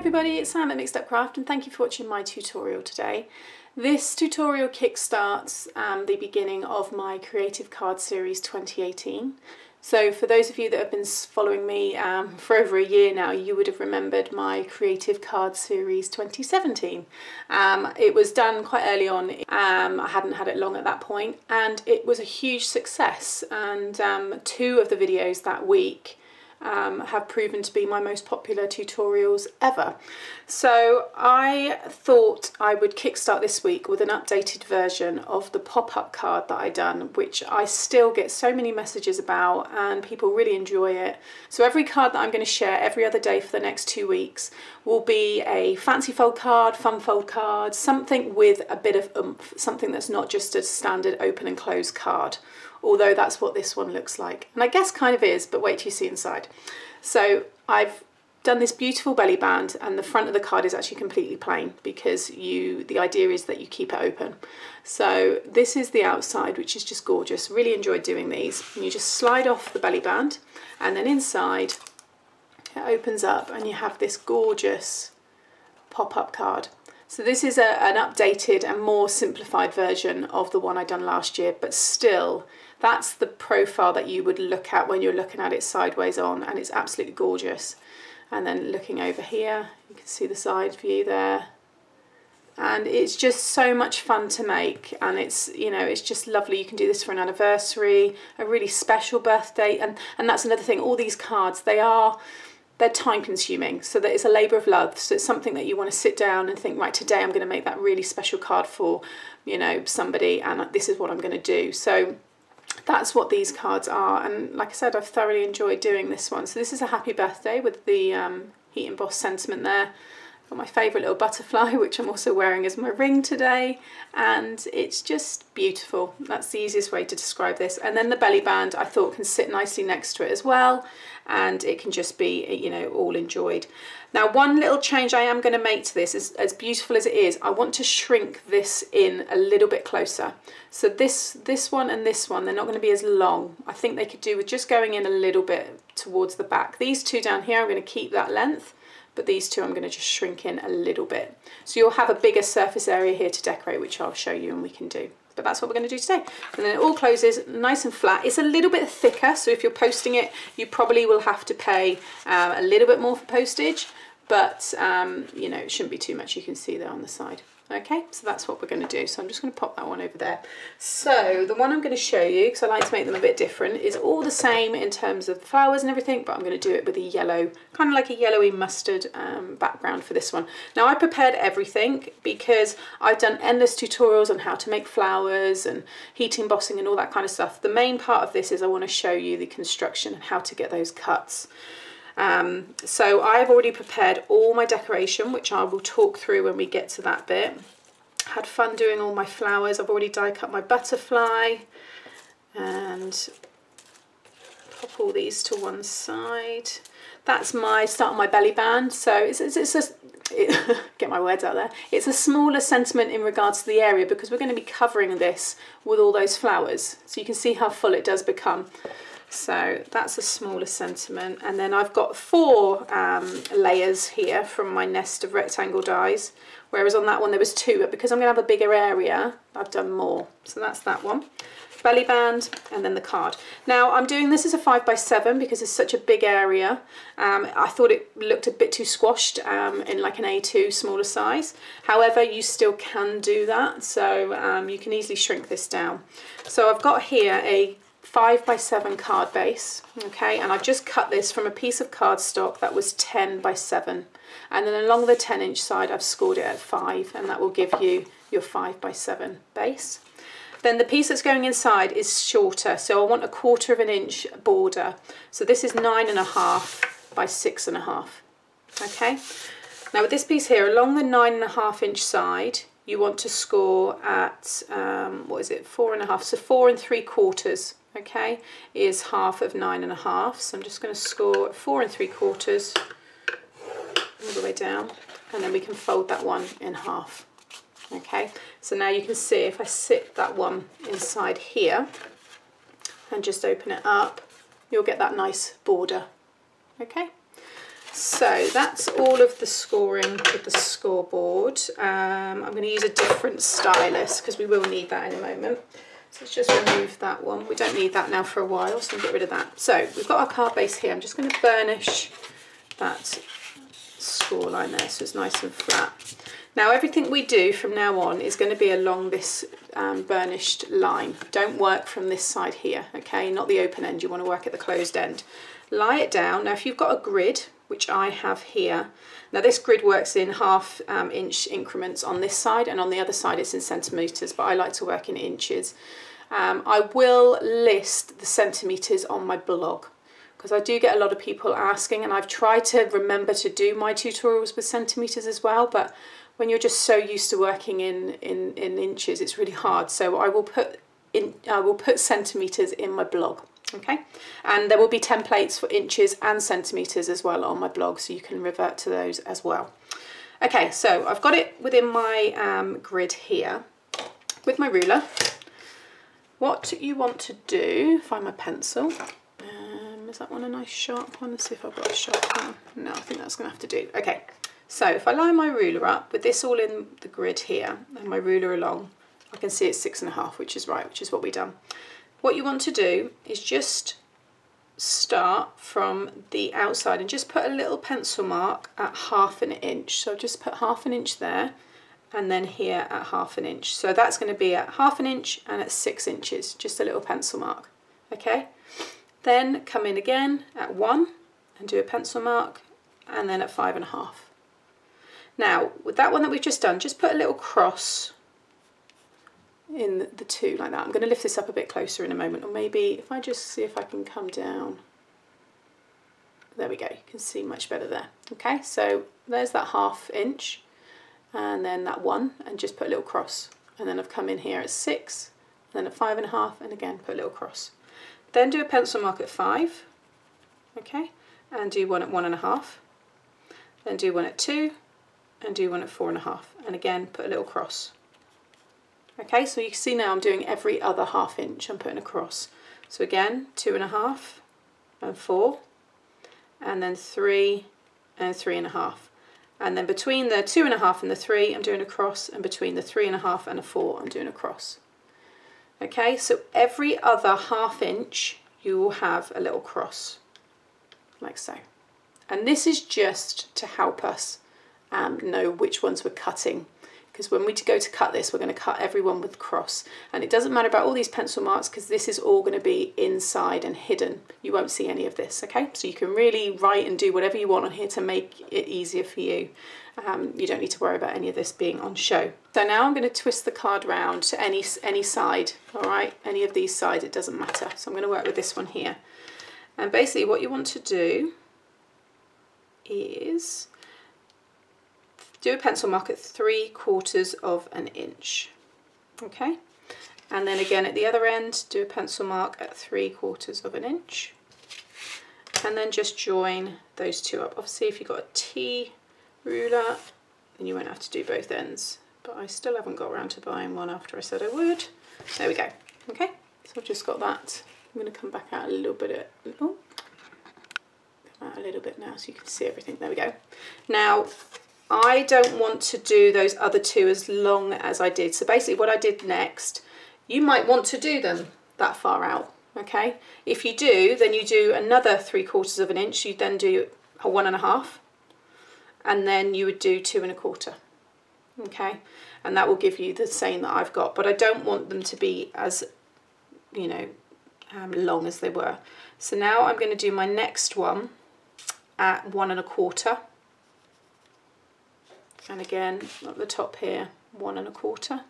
everybody, it's Sam at Mixed Up Craft and thank you for watching my tutorial today. This tutorial kickstarts the beginning of my Creative Card Series 2018. So for those of you that have been following me for over a year now, you would have remembered my Creative Card Series 2017. It was done quite early on, I hadn't had it long at that point, and it was a huge success, and two of the videos that week have proven to be my most popular tutorials ever. So I thought I would kickstart this week with an updated version of the pop-up card that I done, which I still get so many messages about and people really enjoy it. So every card that I'm going to share every other day for the next 2 weeks will be a fancy fold card, fun fold card, something with a bit of oomph, something that's not just a standard open and close card. Although that's what this one looks like. And I guess kind of is, but wait till you see inside. So I've done this beautiful belly band and the front of the card is actually completely plain because the idea is that you keep it open. So this is the outside, which is just gorgeous. Really enjoyed doing these. And you just slide off the belly band and then inside it opens up and you have this gorgeous pop-up card. So this is an updated and more simplified version of the one I done last year, but still that's the profile that you would look at when you're looking at it sideways on, and it's absolutely gorgeous. And then looking over here, you can see the side view there. And it's just so much fun to make, and it's, you know, it's just lovely. You can do this for an anniversary, a really special birthday, and that's another thing, all these cards, they're time consuming, so that it's a labour of love. So it's something that you want to sit down and think, right, today I'm going to make that really special card for, you know, somebody, and this is what I'm going to do. So that's what these cards are, and like I said, I've thoroughly enjoyed doing this one. So this is a happy birthday with the heat embossed sentiment there. I've got my favourite little butterfly, which I'm also wearing as my ring today, and it's just beautiful. That's the easiest way to describe this. And then the belly band I thought can sit nicely next to it as well, and it can just be, you know, all enjoyed. Now, one little change I am going to make to this is, as beautiful as it is, I want to shrink this in a little bit closer. So this one and this one, they're not going to be as long. I think they could do with just going in a little bit towards the back. These two down here, I'm going to keep that length, but these two I'm going to just shrink in a little bit. So you'll have a bigger surface area here to decorate, which I'll show you and we can do. But that's what we're going to do today. And then it all closes nice and flat. It's a little bit thicker, so if you're posting it, you probably will have to pay a little bit more for postage, but you know, it shouldn't be too much. You can see there on the side. Okay, so that's what we're going to do. So I'm just going to pop that one over there. So the one I'm going to show you, because I like to make them a bit different, is all the same in terms of the flowers and everything, but I'm going to do it with a yellow, kind of like a yellowy mustard background for this one. Now, I prepared everything because I've done endless tutorials on how to make flowers and heat embossing and all that kind of stuff. The main part of this is I want to show you the construction and how to get those cuts. So I've already prepared all my decoration, which I will talk through when we get to that bit. Had fun doing all my flowers. I've already die cut my butterfly and pop all these to one side. That's my start on my belly band. So get my words out there. It's a smaller sentiment in regards to the area because we're going to be covering this with all those flowers. So you can see how full it does become. So that's a smaller sentiment, and then I've got four layers here from my nest of rectangle dies, whereas on that one there was two, but because I'm going to have a bigger area I've done more. So that's that one, belly band, and then the card. Now, I'm doing this as a 5 by 7 because it's such a big area. I thought it looked a bit too squashed in like an A2 smaller size. However, you still can do that, so you can easily shrink this down. So I've got here a 5 by 7 card base, okay, and I've just cut this from a piece of cardstock that was 10 by 7, and then along the 10-inch side I've scored it at 5, and that will give you your 5 by 7 base. Then the piece that's going inside is shorter, so I want a 1/4 of an inch border. So this is 9.5 by 6.5. Okay, now with this piece here along the 9.5-inch side, you want to score at 4.5, so 4 3/4. Okay, is 1/2 of 9.5, so I'm just going to score 4 3/4 all the way down, and then we can fold that one in half. Okay, so now you can see if I sit that one inside here and just open it up, you'll get that nice border. Okay, So that's all of the scoring with the scoreboard. I'm going to use a different stylus because we will need that in a moment. So let's just remove that one. We don't need that now for a while, so we'll get rid of that. So we've got our card base here. I'm just going to burnish that score line there so it's nice and flat. Now everything we do from now on is going to be along this burnished line. Don't work from this side here, okay? Not the open end, you want to work at the closed end. Lie it down. Now if you've got a grid, which I have here, now this grid works in half inch increments on this side, and on the other side it's in centimetres, but I like to work in inches. I will list the centimetres on my blog, because I do get a lot of people asking, and I've tried to remember to do my tutorials with centimetres as well, but when you're just so used to working in inches, it's really hard. So I will put centimetres in my blog, okay? And there will be templates for inches and centimetres as well on my blog, so you can revert to those as well. Okay, so I've got it within my grid here with my ruler. What you want to do, find my pencil. Is that one a nice sharp one? Let's see if I've got a sharp one. No, I think that's going to have to do. Okay, so if I line my ruler up with this all in the grid here and my ruler along, I can see it's 6.5, which is right, which is what we've done. What you want to do is just start from the outside and just put a little pencil mark at 1/2 inch. So just put 1/2 inch there and then here at 1/2 inch. So that's going to be at 1/2 inch and at 6 inches, just a little pencil mark, okay? Then come in again at 1 and do a pencil mark, and then at 5.5. Now with that one that we've just done, just put a little cross in the 2 like that. I'm going to lift this up a bit closer in a moment, or maybe if I just see if I can come down. There we go, you can see much better there. Okay, so there's that 1/2 inch and then that 1, and just put a little cross, and then I've come in here at 6, then at 5.5, and again put a little cross. Then do a pencil mark at 5, okay, and do one at 1.5, then do one at 2, and do one at 4.5, and again put a little cross. Okay, so you can see now I'm doing every other 1/2 inch, I'm putting a cross. So again, 2.5 and 4, and then 3 and 3.5. And then between the 2.5 and the 3, I'm doing a cross, and between the 3.5 and the 4, I'm doing a cross. Okay, so every other 1/2 inch you will have a little cross, like so. And this is just to help us know which ones we're cutting, because when we go to cut this, we're going to cut everyone with cross. And it doesn't matter about all these pencil marks, because this is all going to be inside and hidden. You won't see any of this, okay? So you can really write and do whatever you want on here to make it easier for you. You don't need to worry about any of this being on show. So now I'm going to twist the card round to any side, all right? Any of these sides, it doesn't matter. So I'm going to work with this one here. And basically what you want to do is do a pencil mark at 3/4 of an inch, okay? And then again at the other end, do a pencil mark at 3/4 of an inch. And then just join those 2 up. Obviously, if you've got a T ruler, then you won't have to do both ends. But I still haven't got around to buying one after I said I would. There we go, okay? So I've just got that. I'm gonna come back out a little bit at, oh, come out a little bit now so you can see everything, there we go. Now, I don't want to do those other 2 as long as I did. So basically what I did next, you might want to do them that far out, okay? If you do, then you do another 3/4 of an inch, you then do a 1.5, and then you would do 2.25, okay? And that will give you the same that I've got, but I don't want them to be as, you know, long as they were. So now I'm going to do my next one at 1.25. And again, up the top here, 1.25.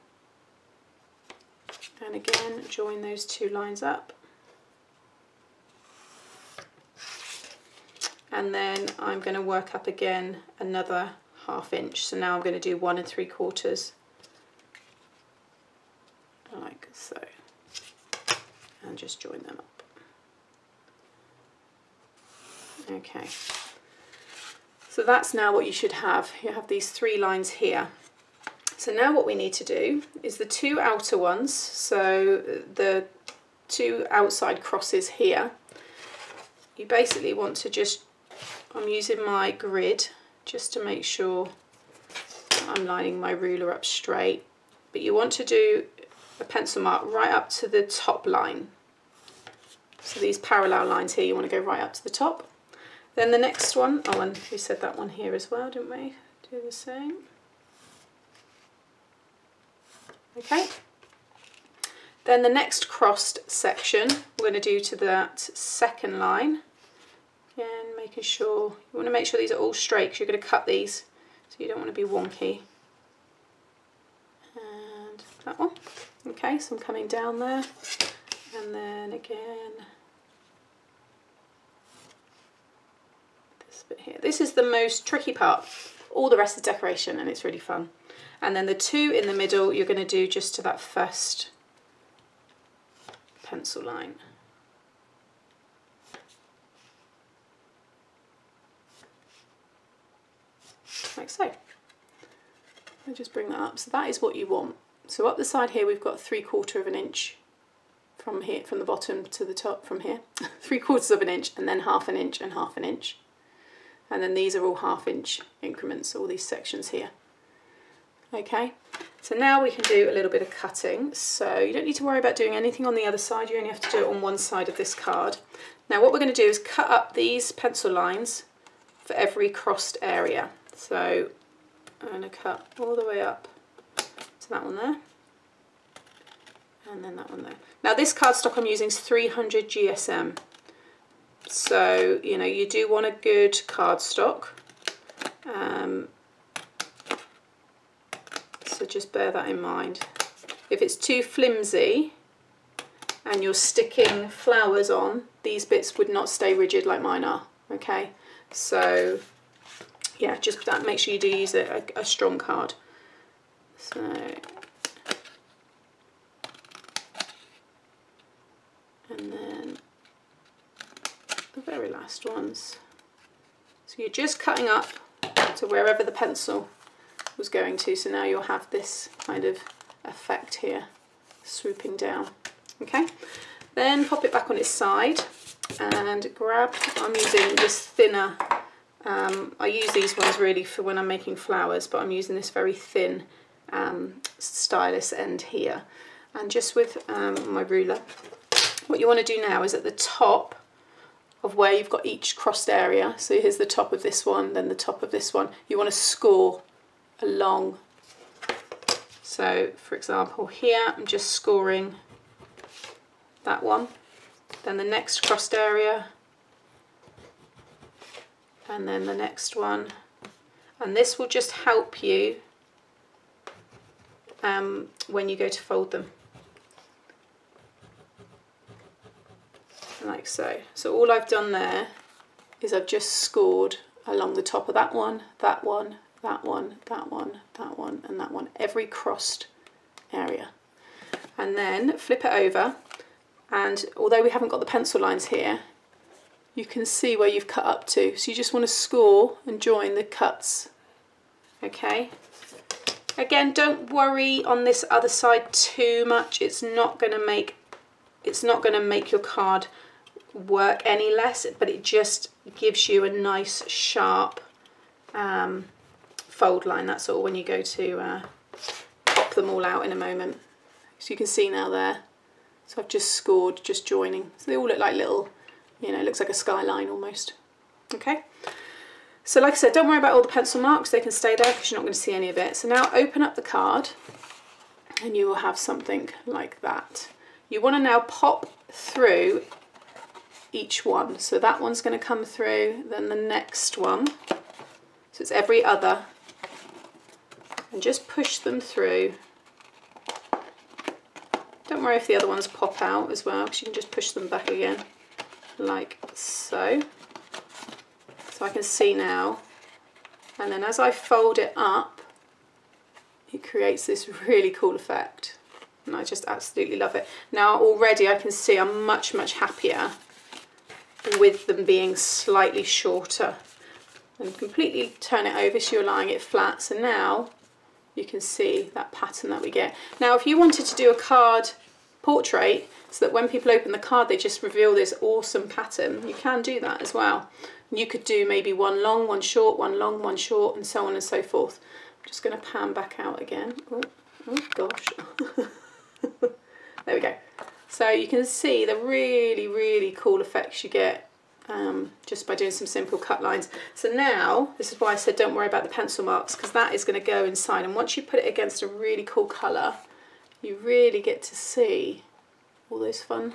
And again, join those 2 lines up. And then I'm going to work up again another 1/2 inch. So now I'm going to do 1 3/4, like so. And just join them up. Okay. So that's now what you should have. You have these 3 lines here. So now what we need to do is the 2 outer ones, so the 2 outside crosses here, you basically want to just I'm using my grid just to make sure I'm lining my ruler up straight, but you want to do a pencil mark right up to the top line. So these parallel lines here, you want to go right up to the top. Then the next one, oh, and we said that one here as well, didn't we? Do the same. Okay. Then the next crossed section, we're going to do to that second line. Again, making sure, you want to make sure these are all straight because you're going to cut these, so you don't want to be wonky. And that one. Okay, so I'm coming down there. And then again, this bit here. This is the most tricky part. All the rest is decoration and it's really fun. And then the two in the middle, you're going to do just to that first pencil line. Like so. I'll just bring that up. So that is what you want. So up the side here, we've got 3/4 of an inch. From here, from the bottom to the top, from here, 3/4 of an inch, and then 1/2 an inch and 1/2 an inch, and then these are all 1/2 inch increments, all these sections here. Okay, so now we can do a little bit of cutting. So you don't need to worry about doing anything on the other side. You only have to do it on one side of this card. Now what we're going to do is cut up these pencil lines for every crossed area. So I'm going to cut all the way up to that one there. And then that one there. Now this cardstock I'm using is 300 GSM. So, you know, you do want a good cardstock. So just bear that in mind. If it's too flimsy and you're sticking flowers on, these bits would not stay rigid like mine are, okay? So, yeah, just that, make sure you do use a strong card. So. And then the very last ones. So you're just cutting up to wherever the pencil was going to. So now you'll have this kind of effect here, swooping down. Okay, then pop it back on its side and grab, I'm using this thinner, I use these ones really for when I'm making flowers, but I'm using this very thin stylus end here. And just with my ruler, what you want to do now is at the top of where you've got each crossed area, so here's the top of this one, then the top of this one, you want to score along. So for example here, I'm just scoring that one, then the next crossed area, and then the next one. And this will just help you when you go to fold them. Like so. So all I've done there is I've just scored along the top of that one, that one, that one, that one, that one, and that one, every crossed area. And then flip it over, and although we haven't got the pencil lines here, you can see where you've cut up to. So you just want to score and join the cuts. Okay. Again, don't worry on this other side too much. It's not going to make your card work any less, but it just gives you a nice sharp fold line. That's all when you go to pop them all out in a moment. So you can see now there, so I've just scored, just joining, so they all look like little, you know, it looks like a skyline almost. Okay, so like I said, don't worry about all the pencil marks, they can stay there because you're not going to see any of it. So now open up the card and you will have something like that. You want to now pop through each one. So that one's going to come through, then the next one. So it's every other. And just push them through. Don't worry if the other ones pop out as well, because you can just push them back again, like so. So I can see now. And then as I fold it up, it creates this really cool effect. And I just absolutely love it. Now already I can see I'm much, much happier with them being slightly shorter. And completely turn it over so you're lying it flat. So now you can see that pattern that we get. Now if you wanted to do a card portrait so that when people open the card they just reveal this awesome pattern. You can do that as well. You could do maybe one long, one short, one long, one short, and so on and so forth. I'm just going to pan back out again. Oh gosh. There we go. So you can see the really, really cool effects you get just by doing some simple cut lines. So now, this is why I said don't worry about the pencil marks, because that is going to go inside. And once you put it against a really cool colour, you really get to see all those fun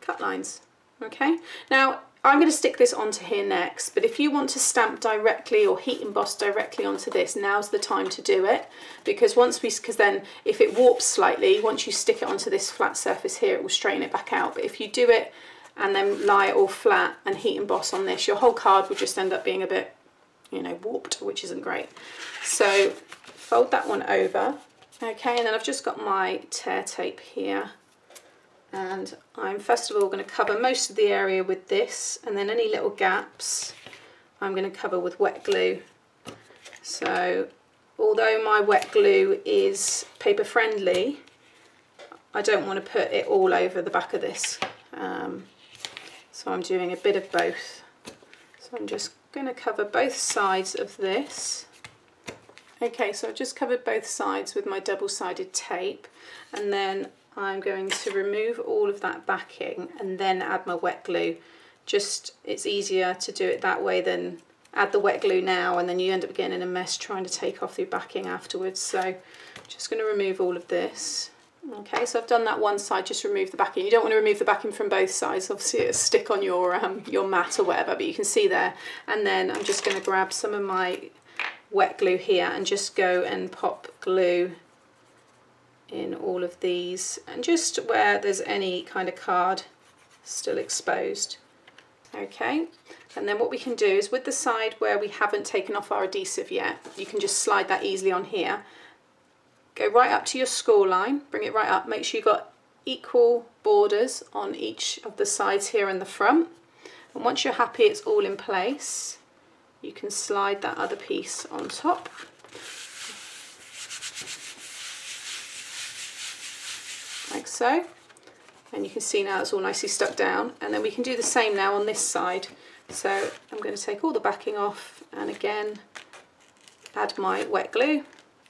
cut lines. Okay, now I'm going to stick this onto here next, but if you want to stamp directly or heat emboss directly onto this, now's the time to do it, because then if it warps slightly, once you stick it onto this flat surface here, it will straighten it back out. But if you do it and then lie it all flat and heat emboss on this, your whole card will just end up being a bit, you know, warped, which isn't great. So fold that one over. Okay, and then I've just got my tear tape here, and I'm first of all going to cover most of the area with this, and then any little gaps I'm going to cover with wet glue. So although my wet glue is paper friendly, I don't want to put it all over the back of this, so I'm doing a bit of both. So I'm just going to cover both sides of this. Okay, so I've just covered both sides with my double-sided tape, and then I'm going to remove all of that backing and then add my wet glue. Just, it's easier to do it that way than add the wet glue now and then you end up getting in a mess trying to take off the backing afterwards. So I'm just going to remove all of this. Okay, so I've done that one side, just remove the backing. You don't want to remove the backing from both sides, obviously it'll stick on your mat or whatever, but you can see there. And then I'm just going to grab some of my wet glue here and just go and pop glue in all of these, and just where there's any kind of card still exposed. Okay, and then what we can do is with the side where we haven't taken off our adhesive yet, you can just slide that easily on here. Go right up to your score line, bring it right up, make sure you've got equal borders on each of the sides here and the front, and once you're happy it's all in place, you can slide that other piece on top. Like so, and you can see now it's all nicely stuck down. And then we can do the same now on this side. So I'm going to take all the backing off and again add my wet glue.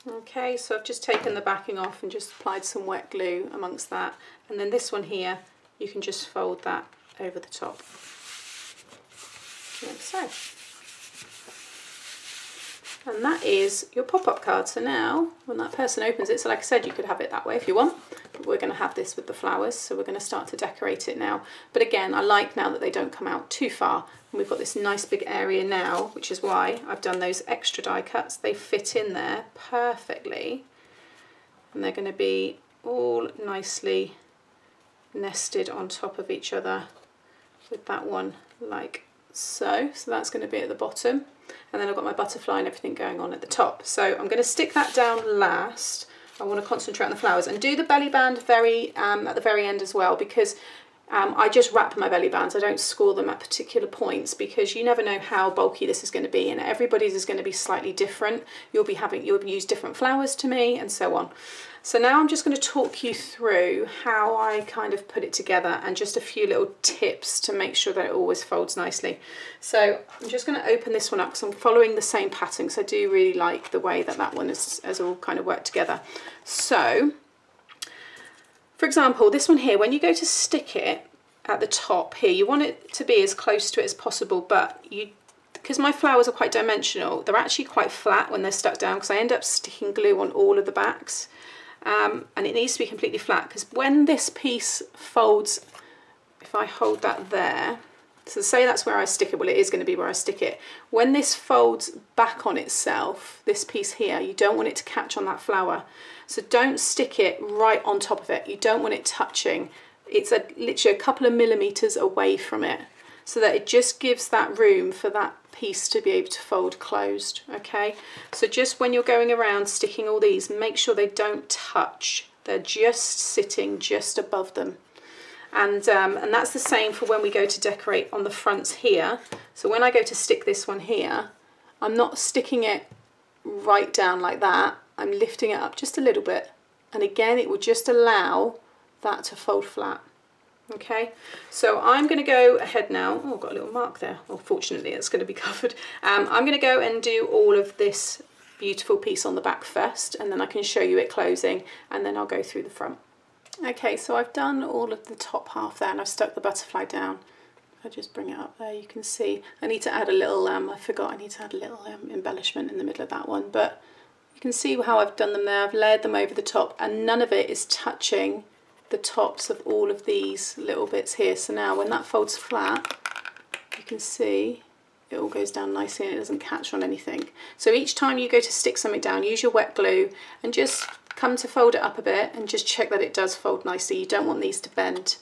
Okay, so I've just taken the backing off and just applied some wet glue amongst that, and then this one here you can just fold that over the top like so, and that is your pop-up card. So now when that person opens it, so like I said, you could have it that way if you want, but we're going to have this with the flowers, so we're going to start to decorate it now. But again, I like now that they don't come out too far, and we've got this nice big area now, which is why I've done those extra die cuts. They fit in there perfectly, and they're going to be all nicely nested on top of each other with that one like so. So that's going to be at the bottom, and then I've got my butterfly and everything going on at the top. So I'm going to stick that down last. I want to concentrate on the flowers, and do the belly band very at the very end as well, because I just wrap my belly bands. I don't score them at particular points, because you never know how bulky this is going to be, and everybody's is going to be slightly different. You'll use different flowers to me, and so on. So now I'm just going to talk you through how I kind of put it together, and just a few little tips to make sure that it always folds nicely. So I'm just going to open this one up because I'm following the same pattern, because I do really like the way that that one has all kind of worked together. So, for example, this one here, when you go to stick it at the top here, you want it to be as close to it as possible, but because my flowers are quite dimensional, they're actually quite flat when they're stuck down, because I end up sticking glue on all of the backs, and it needs to be completely flat, because when this piece folds, if I hold that there, so say that's where I stick it, well it is going to be where I stick it. When this folds back on itself, this piece here, you don't want it to catch on that flower. So don't stick it right on top of it. You don't want it touching. It's literally a couple of millimetres away from it, so that it just gives that room for that piece to be able to fold closed, okay? So just when you're going around sticking all these, make sure they don't touch. They're just sitting just above them. And that's the same for when we go to decorate on the fronts here. So when I go to stick this one here, I'm not sticking it right down like that. I'm lifting it up just a little bit, and again it will just allow that to fold flat. Okay, so I'm going to go ahead now. Oh, I've got a little mark there. Well, fortunately, it's going to be covered. I'm going to go and do all of this beautiful piece on the back first, and then I can show you it closing, and then I'll go through the front. Okay, so I've done all of the top half there, and I've stuck the butterfly down. If I just bring it up there, you can see I need to add a little, I forgot I need to add a little embellishment in the middle of that one, but you can see how I've done them there. I've layered them over the top, and none of it is touching the tops of all of these little bits here. So now when that folds flat, you can see it all goes down nicely and it doesn't catch on anything. So each time you go to stick something down, use your wet glue and just come to fold it up a bit and just check that it does fold nicely. You don't want these to bend,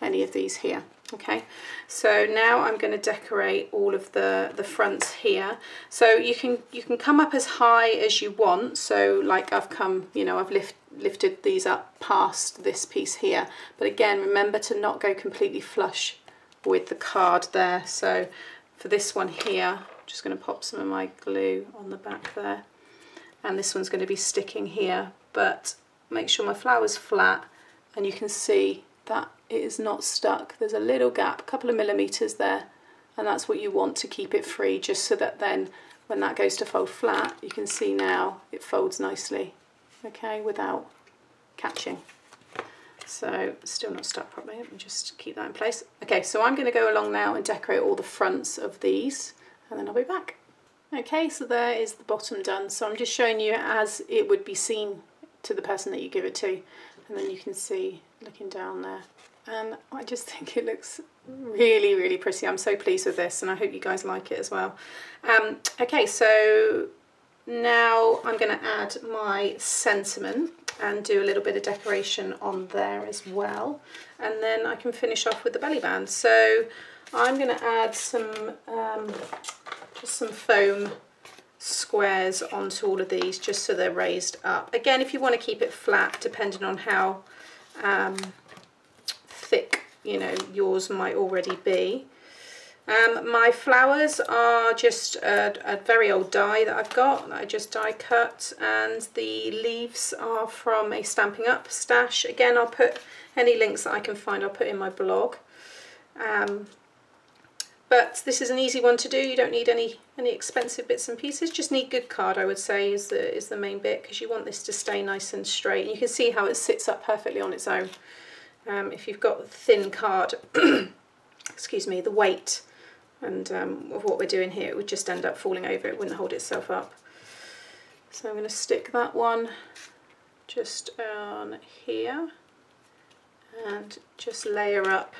any of these here. Okay, so now I'm going to decorate all of the fronts here. So you can come up as high as you want. So like I've come, you know, I've lifted these up past this piece here, but again, remember to not go completely flush with the card there. So for this one here, I'm just going to pop some of my glue on the back there, and this one's going to be sticking here, but make sure my flower's flat, and you can see that it is not stuck. There's a little gap, a couple of millimeters there, and that's what you want to keep it free, just so that then when that goes to fold flat, you can see now it folds nicely. Okay, without catching. So still not stuck properly, let me just keep that in place. Okay, so I'm going to go along now and decorate all the fronts of these, and then I'll be back. Okay, so there is the bottom done. So I'm just showing you as it would be seen to the person that you give it to, and then you can see looking down there. And I just think it looks really, really pretty. I'm so pleased with this, and I hope you guys like it as well. Okay, so now I'm going to add my sentiment and do a little bit of decoration on there as well, and then I can finish off with the belly band. So I'm going to add some foam squares onto all of these, just so they're raised up. Again, if you want to keep it flat, depending on how thick, you know, yours might already be. My flowers are just a very old die that I've got, that I just die cut, and the leaves are from a Stamping Up stash. Again, I'll put any links that I can find, I'll put in my blog. But this is an easy one to do. You don't need any expensive bits and pieces, just need good card, I would say, is the main bit, because you want this to stay nice and straight. And you can see how it sits up perfectly on its own. If you've got thin card, excuse me, the weight and of what we're doing here, it would just end up falling over, it wouldn't hold itself up. So I'm going to stick that one just on here and just layer up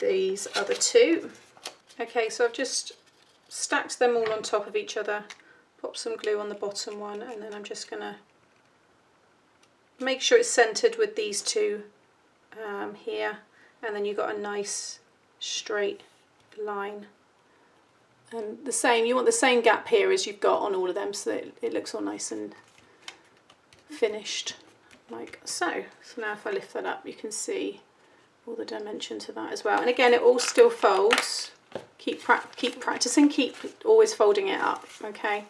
these other two. Okay, so I've just stacked them all on top of each other, pop some glue on the bottom one, and then I'm just going to make sure it's centered with these two here, and then you've got a nice straight line. And the same, you want the same gap here as you've got on all of them, so that it looks all nice and finished, like so. So now if I lift that up, you can see all the dimension to that as well. And again, it all still folds. Keep practicing, keep always folding it up, okay?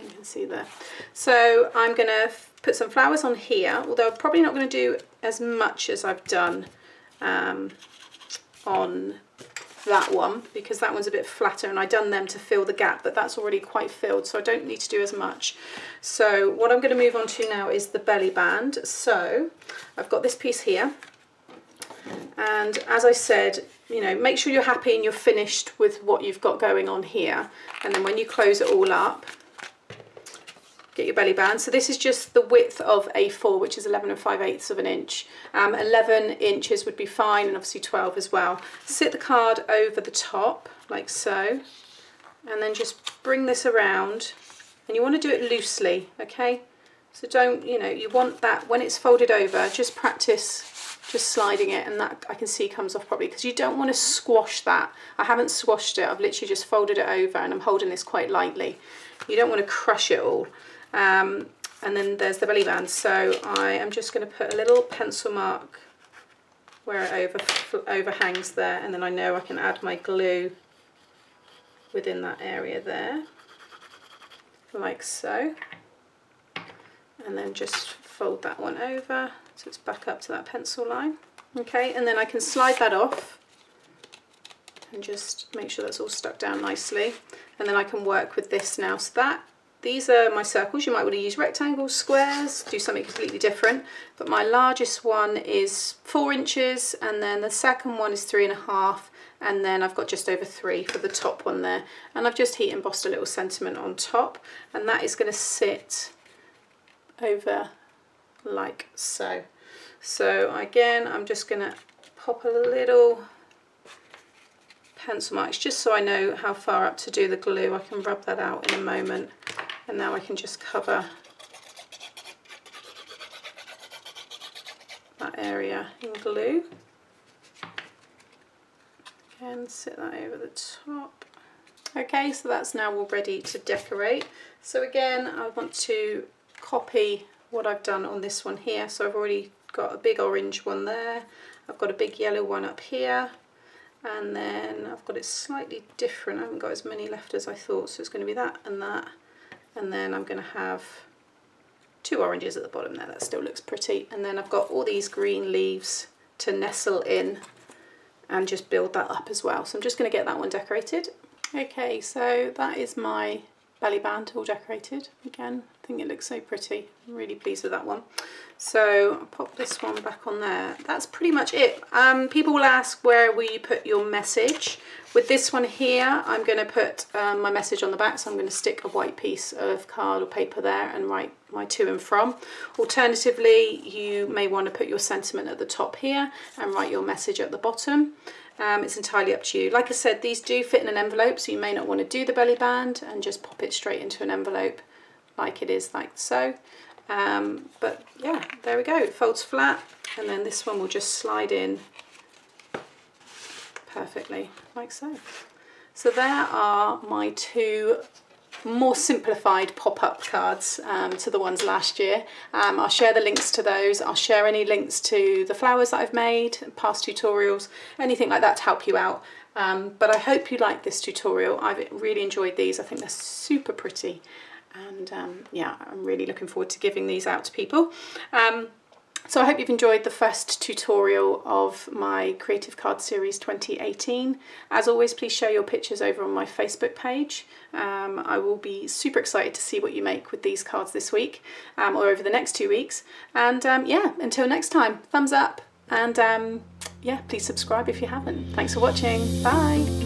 You can see there. So I'm going to put some flowers on here, although I'm probably not going to do as much as I've done on that one, because that one's a bit flatter, and I've done them to fill the gap, but that's already quite filled, so I don't need to do as much. So what I'm going to move on to now is the belly band. So I've got this piece here, and as I said, you know, make sure you're happy and you're finished with what you've got going on here, and then when you close it all up, get your belly band. So this is just the width of A4, which is 11 5/8 of an inch. 11 inches would be fine, and obviously 12 as well. Sit the card over the top like so, and then just bring this around, and you want to do it loosely, okay? So don't, you know, you want that when it's folded over, just practice just sliding it, and that I can see comes off properly, because you don't want to squash that. I haven't squashed it, I've literally just folded it over, and I'm holding this quite lightly. You don't want to crush it all. And then there's the belly band, so I am just going to put a little pencil mark where it overhangs there, and then I know I can add my glue within that area there, like so, and then just fold that one over so it's back up to that pencil line. Okay, and then I can slide that off and just make sure that's all stuck down nicely, and then I can work with this now. So that these are my circles. You might want to use rectangles, squares, do something completely different, but my largest one is 4 inches, and then the second one is 3.5, and then I've got just over 3 for the top one there, and I've just heat embossed a little sentiment on top, and that is going to sit over like so. So again, I'm just going to pop a little pencil marks just so I know how far up to do the glue. I can rub that out in a moment, and now I can just cover that area in glue. Again, sit that over the top. Okay, so that's now all ready to decorate. So again, I want to copy what I've done on this one here. So I've already got a big orange one there, I've got a big yellow one up here, and then I've got it slightly different. I haven't got as many left as I thought, so it's going to be that and that, and then I'm going to have 2 oranges at the bottom there. That still looks pretty, and then I've got all these green leaves to nestle in and just build that up as well. So I'm just going to get that one decorated. Okay, so that is my belly band all decorated. Again, I think it looks so pretty. I'm really pleased with that one. So I'll pop this one back on there. That's pretty much it. People will ask, where will you put your message? With this one here, I'm going to put my message on the back, so I'm going to stick a white piece of card or paper there and write my to and from. Alternatively, you may want to put your sentiment at the top here and write your message at the bottom. It's entirely up to you. Like I said, these do fit in an envelope, so you may not want to do the belly band and just pop it straight into an envelope like it is, like so. But yeah, there we go. It folds flat, and then this one will just slide in perfectly, like so. So there are my 2 more simplified pop-up cards to the ones last year. I'll share the links to those. I'll share any links to the flowers that I've made, past tutorials, anything like that to help you out. But I hope you like this tutorial. I've really enjoyed these. I think they're super pretty. And yeah, I'm really looking forward to giving these out to people. So I hope you've enjoyed the first tutorial of my Creative Card Series 2018. As always, please share your pictures over on my Facebook page. I will be super excited to see what you make with these cards this week or over the next 2 weeks. And yeah, until next time, thumbs up, and yeah, please subscribe if you haven't. Thanks for watching. Bye.